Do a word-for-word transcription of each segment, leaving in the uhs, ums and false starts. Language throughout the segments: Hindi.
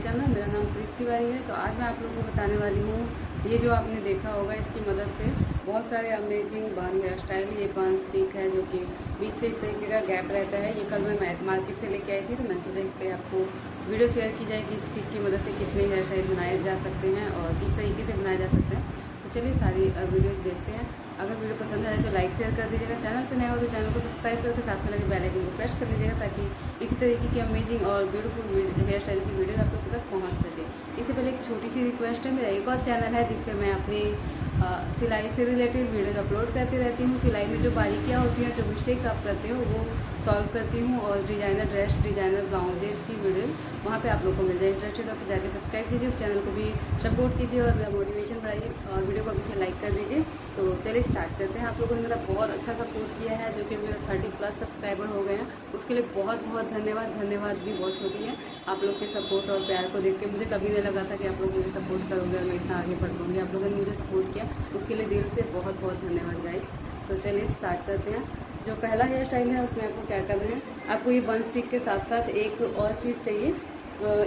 My channel. मेरा नाम प्रीत तिवारी है। तो आज मैं आप लोगों को बताने वाली हूँ, ये जो आपने देखा होगा इसकी मदद से बहुत सारे अमेजिंग बन हेयर स्टाइल। ये बन स्टिक है जो कि बीच से इस तरीके का गैप रहता है। ये कल मैं मार्केट से लेके आई थी, तो मैंने सोचा इस पर आपको वीडियो शेयर की जाएगी। इस स्टिक की मदद से कितने हेयर स्टाइल बनाए जा सकते हैं और किस तरीके से बनाए जा सकते हैं, तो चलिए सारी वीडियोज़ देखते हैं। अगर वीडियो पसंद आए तो लाइक शेयर कर दीजिएगा। चैनल पर नया हो तो चैनल को सब्सक्राइब करके साथ में लगे बेल आइकन को प्रेस कर लीजिएगा, ताकि इसी तरीके की अमेजिंग और ब्यूटीफुल हेयर स्टाइल की वीडियोज आप लोगों तक पहुँच सके। इससे पहले एक छोटी सी रिक्वेस्ट है, मेरा एक और चैनल है जिस पर मैं अपनी सिलाई से रिलेटेड वीडियोज अपलोड करती रहती हूँ। सिलाई में जो बारीकियाँ होती हैं, जो मिस्टेक्स आप करते हो वो सॉल्व करती हूँ, और डिजाइनर ड्रेस, डिजाइनर ब्लाउजेस की वीडियोज वहाँ पे आप लोगों को मिल जाए। इंटरेस्टेड हो तो जाकर सब्सक्राइब कीजिए, उस चैनल को भी सपोर्ट कीजिए और मोटिवेशन बढ़ाइए, और वीडियो को भी लाइक कर दीजिए। तो चलिए स्टार्ट करते हैं। आप लोगों ने मेरा बहुत अच्छा सपोर्ट किया है, जो कि मेरा थर्टी प्लस सब्सक्राइबर हो गए हैं, उसके लिए बहुत बहुत धन्यवाद। धन्यवाद भी बहुत छोटी है। आप लोग के सपोर्ट और प्यार को देख के मुझे कभी नहीं लगा था कि आप लोग मुझे सपोर्ट करोगे और मैं इतना आगे बढ़ पाऊँगी। आप लोगों ने मुझे सपोर्ट किया, उसके लिए दिल से बहुत बहुत धन्यवाद गाइस। तो चलिए स्टार्ट करते हैं। जो पहला हेयर स्टाइल है उसमें आपको क्या करना है, आपको ये बन स्टिक के साथ साथ एक और चीज़ चाहिए,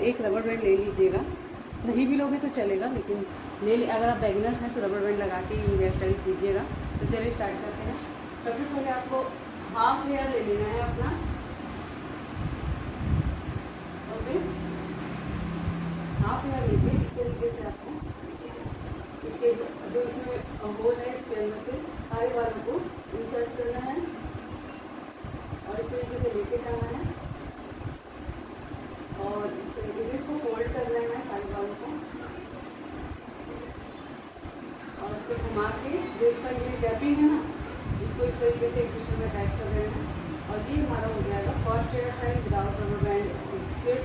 एक रबर बैंड ले लीजिएगा। नहीं भी लोगे तो चलेगा, लेकिन ले ले अगर आप बैगनर्स हैं तो रबर बैंड लगा के ये हेयर स्टाइल कीजिएगा। तो चलिए स्टार्ट करते हैं। सबसे पहले आपको हाफ हेयर ले लेना है अपना, ओके। हाफ हेयर लेके इस तरीके से आपको इसके जो इसमें होल है इसके अंदर से सारे बालों को इंसर्ट करना है, और इस तरीके से लेके जाना है, और इस तरीके से इसको फोल्ड कर लेना है सारे बालों को, और इसको घुमा के जो इसका ये गैपिंग है ना, इसको इस तरीके से एक दूसरे में अटैच कर देना है। और ये हमारा हो जाएगा first hair style without rubber band. फिर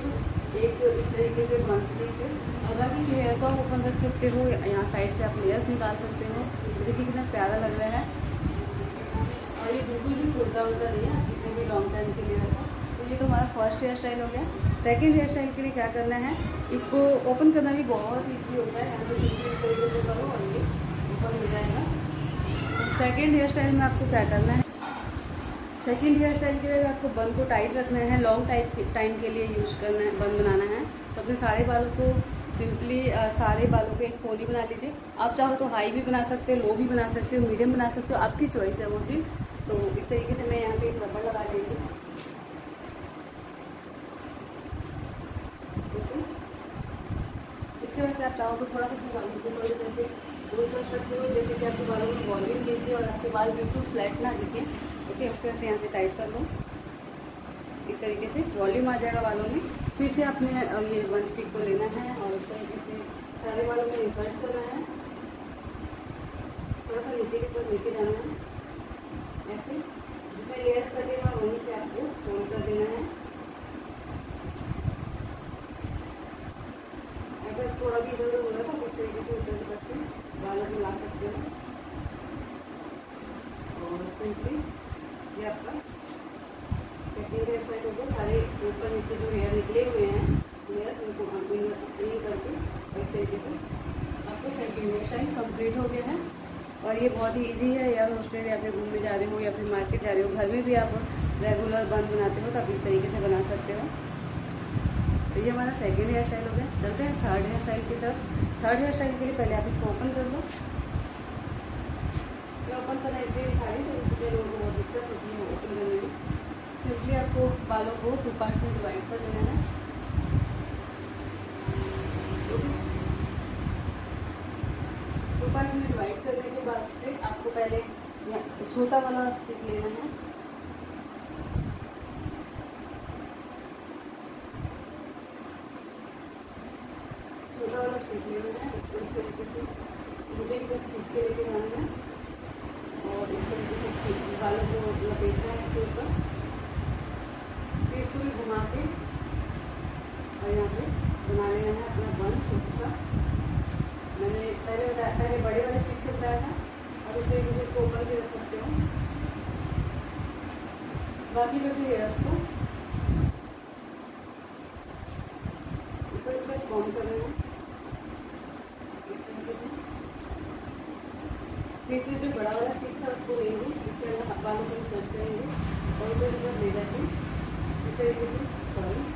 एक इस तरीके से बंसी से अगर किसी हेयर को आप ओपन रख सकते हो, यहाँ साइड से आप लेयर्स निकाल सकते हो। देखिए कितना प्यारा लग रहा है, और ये बिल्कुल भी खुलता उलता नहीं है, जितने भी लॉन्ग टाइम के लिए रखा। तो ये तो हमारा फर्स्ट हेयर स्टाइल हो गया। सेकंड हेयर स्टाइल के लिए क्या करना है, इसको ओपन करना भी बहुत ईजी होता है। यहाँ पे सिंपल तरीके से करो और ये ओपन हो जाएगा। सेकंड हेयर स्टाइल में आपको क्या करना है, सेकंड हेयर स्टाइल के लिए आपको बन को टाइट रखना है, लॉन्ग टाइम टाइम के लिए यूज करना है, बन बनाना है। तो अपने सारे बालों को सिंपली सारे बालों पे एक कोली बना लीजिए। आप चाहो तो हाई भी बना सकते हो, लो भी बना सकते हो, मीडियम बना सकते हो, आपकी चॉइस है वो चीज़। तो इस तरीके से मैं यहाँ पे एक रबड़ लगा देती हूँ, इसके वजह से आप चाहो तो थोड़ा सा दूर कर सकते हो, जैसे कि आपके बालों में वॉल्यूम देखिए और आपके बाल बिल्कुल फ्लैट ना दिखे। ओके, उसके वजह से यहाँ से टाइट कर दो, इस तरीके से वॉल्यूम आ जाएगा बालों में। फिर से आपने ये बन स्टिक को लेना है और उस तरीके से सारे बालों में इंसर्ट करना है, थोड़ा सा नीचे की तरफ लेके जाना है, ऐसे जिसमें लेयर्स कटे हैं वहीं से आपको फोल्ड कर देना है। अगर थोड़ा भी इधर हो रहा था उस तरीके से उधर करके बालों में ला सकते हो, और फिर ये आपका सेकेंड हेयर स्टाइल हो गया। सारे ऊपर नीचे जो हेयर निकले हुए हैं लेयर्स उनको क्लीन करके इस तरीके से आपको सेकेंड हेयर स्टाइल कम्प्लीट हो गया है। और ये बहुत ही इजी है। यार हॉस्टल या फिर घूमने जा रहे हो या फिर मार्केट जा रहे हो, घर में भी आप रेगुलर बन बनाते हो तो आप इस तरीके से बना सकते हो। तो ये हमारा सेकंड हेयर स्टाइल हो गया। चलते हैं थर्ड हेयर स्टाइल की तरफ। थर्ड हेयर स्टाइल के लिए पहले आप इसको ओपन कर लो। मैं ओपन करना इसलिए दिखा रही हूँ क्योंकि लोगों को बहुत दिक्कत होती है ओपन करने में, इसलिए आपको बालों को टू पार्ट्स में डिवाइड कर लेना है। टू पार्ट्स में डिवाइड करने बाद से आपको पहले छोटा वाला स्टिक लेना है, छोटा वाला स्टिक लेना है, इसको इस तरीके से मुझे इधर खींच के लेके जाना है, और इस तरीके से बालों को लपेटना है इसके ऊपर। फिर इसको भी घुमा के और यहाँ पे बना लेना है अपना बन छोटा। मैंने पहले बताया, पहले बड़े वाले स्टिक से बताया था, और उस तरीके से इसको ऊपर भी रख सकते हो। बाकी बचे हेयर्स को ऊपर ऊपर कॉम कर रहे हैं इस तरीके से। फिर से जो बड़ा वाला स्टिक था उसको लेंगे, इसके अंदर बालों को इंसर्ट करेंगे और उधर उधर ले जाके इस तरीके से सॉरी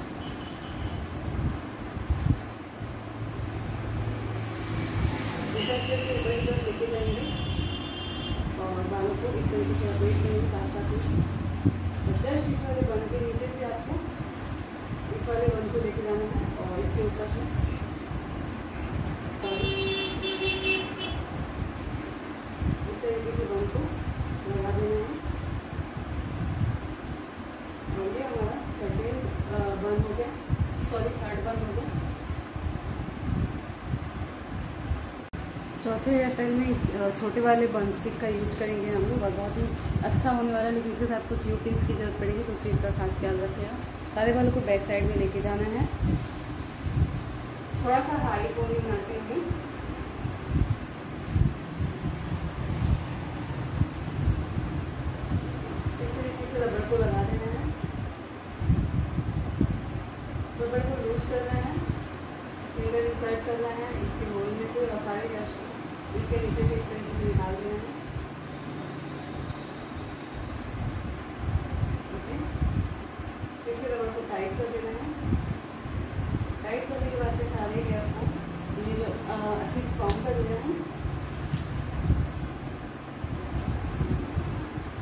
से ऊपर की तरफ लेके जाएंगे और बालों को इस तरीके से अपडेट करेंगे साथ साथ में। जस्ट इस वाले बन के नीचे भी आपको इस वाले बन को लेके जाना है और इसके ऊपर से इस तरीके से बन को लगा देना है। और ये हमारा थर्ड बन हो गया, सॉरी थर्ड बन हो गया। चौथे हेयर स्टाइल में छोटे वाले बन स्टिक का यूज़ करेंगे हम लोग और बहुत ही अच्छा होने वाला है, लेकिन इसके साथ कुछ यू पिंस की जरूरत पड़ेगी तो उस चीज़ का खास ख्याल रखिएगा। सारे बालों को बैक साइड में लेके जाना है, थोड़ा सा हाई पोनी बनाते हैं। इस तरीके से रबड़ को लगा देना है, रबड़ को लूज करना है, फिंगर इंसर्ट करना है इसके होल में कोई आकार या इसके नीचे भी इस तरीके से निकाल देना है। ओके, फिर से रबड़ को टाइट कर देना है। टाइट करने के बाद से सारे हेयर को ये जो अच्छे से फॉर्म कर देना है।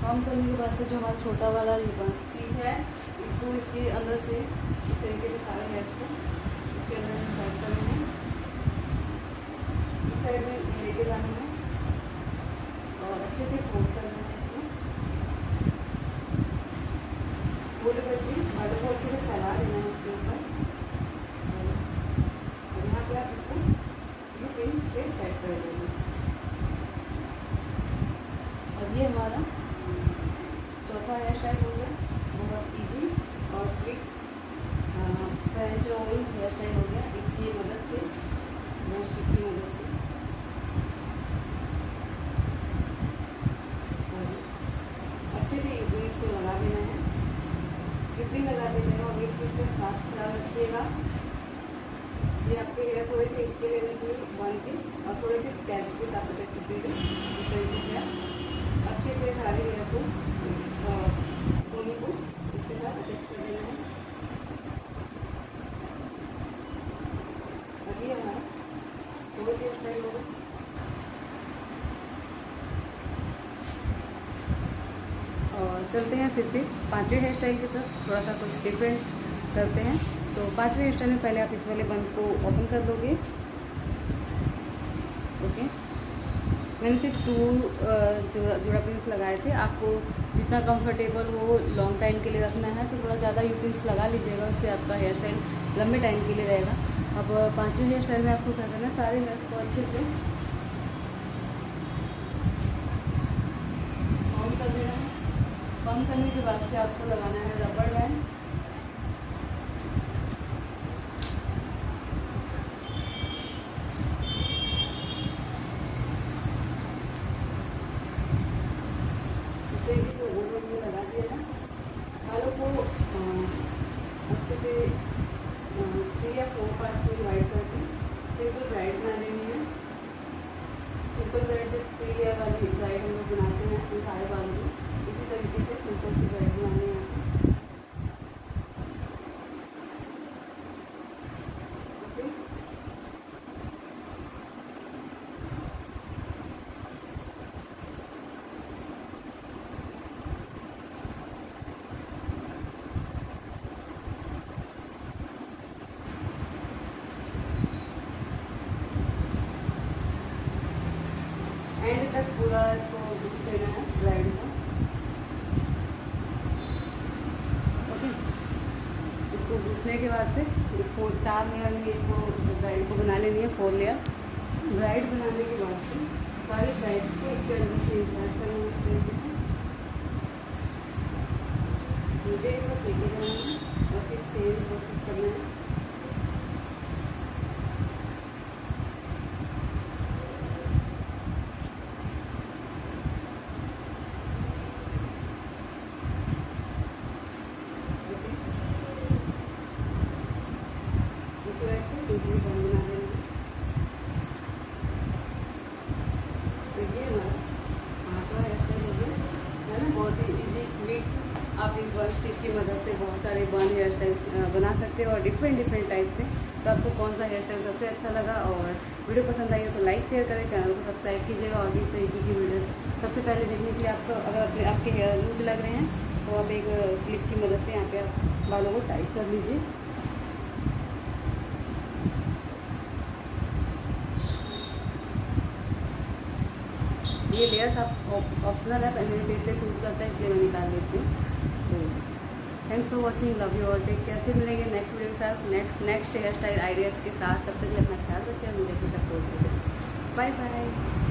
फॉर्म करने के बाद से जो हमारा छोटा वाला रिबन स्टिक है इसको इसके अंदर से इस तरीके से सारे हेयर को इसके अंदर इंसर्ट करना है, साइड में लेके जाना है और अच्छे से फोल्ड करना है। इसमें फोल्ड करके बालों को अच्छे से फैला देना है इसके ऊपर और यहाँ पे आप इसको यू पिन से टाइट कर देंगे। और ये हमारा चौथा हेयर स्टाइल हो गया, बहुत ईजी और क्विक नेचुरल हेयर स्टाइल हो गया। इसकी मदद से बहुत चिपकी मदद से अच्छे से यूपिंस को लगा देना है। यूपिन लगा देने का और एक चीज़ को खास ख्याल रखिएगा, ये आपके हेयर थोड़े से इसके लेने चाहिए बन के और थोड़े से स्कैल्प के साथ रख सकते हैं। इस तरीके से आप अच्छे से सारे हेयर को कोनी को इसके साथ अटैच कर देना है। और ये हमारा बहुत ही अच्छा होगा। चलते हैं फिर से पांचवें हेयर स्टाइल की तरफ, थोड़ा सा कुछ डिफरेंट करते हैं। तो पांचवें हेयर स्टाइल में पहले आप इस वाले बन को ओपन कर दोगे। ओके, मैंने सिर्फ टू जुड़ा पिंस लगाए थे, आपको जितना कंफर्टेबल हो लॉन्ग टाइम के लिए रखना है तो थोड़ा ज़्यादा यू पिंस लगा लीजिएगा, उससे आपका हेयर स्टाइल लंबे टाइम के लिए रहेगा। अब पाँचवें हेयर स्टाइल में आपको क्या करना है, सारे हेयर्स को अच्छे से ऑन कर देना है। कम करने के बाद से आपको लगाना है रबड़ बैंड, इसको ऊपर में लगा दिया। बालों को अच्छे से थ्री या फोर पार्ट में डिवाइड करके सिंपल ब्राइड बना देनी है। सिंपल ब्राइड जब थ्री लेयर वाली ब्राइड हम लोग बनाते हैं अपने सारे बालों को इसी तरीके से सिंपल से ब्राइड बनाने हैं। ओके, एंड तक पूरा इसको देना है ब्राइड को। उठने के बाद से फोर चार लेयर में इसको ब्राइड को बना लेनी है, फोर लेयर ब्राइड बनाने के बाद से सारे ब्राइड्स को इसके अंदर से इंसर्ट करना है। तरीके से मुझे इसको लेके जाना है और फिर सेम प्रोसेस करना है। आप इस बन स्टिक की मदद से बहुत सारे बन हेयर स्टाइल बना सकते हो और डिफरेंट डिफरेंट टाइप से। तो आपको कौन सा हेयर स्टाइल सबसे अच्छा लगा और वीडियो पसंद आई हो तो लाइक शेयर करें, चैनल को सब्सक्राइब कीजिएगा। और इस तरीके की वीडियोस सबसे पहले देखने के लिए आपको अगर आपके हेयर लूज लग रहे हैं तो आप एक क्लिप की मदद से यहाँ पे आप बालों को टाइट कर लीजिए। ये लेयर्स आप ऑप्शनल है, मेरे पेज से शूट करता है इसलिए मैं निकाल लेती हूँ। तो thanks for watching, love you और टेक केयर। मिलेंगे नेक्स्ट वीडियो के साथ next next hair style ideas के साथ। तब तक अपना ख्याल रखिए, मुझे सपोर्ट करें। Bye bye.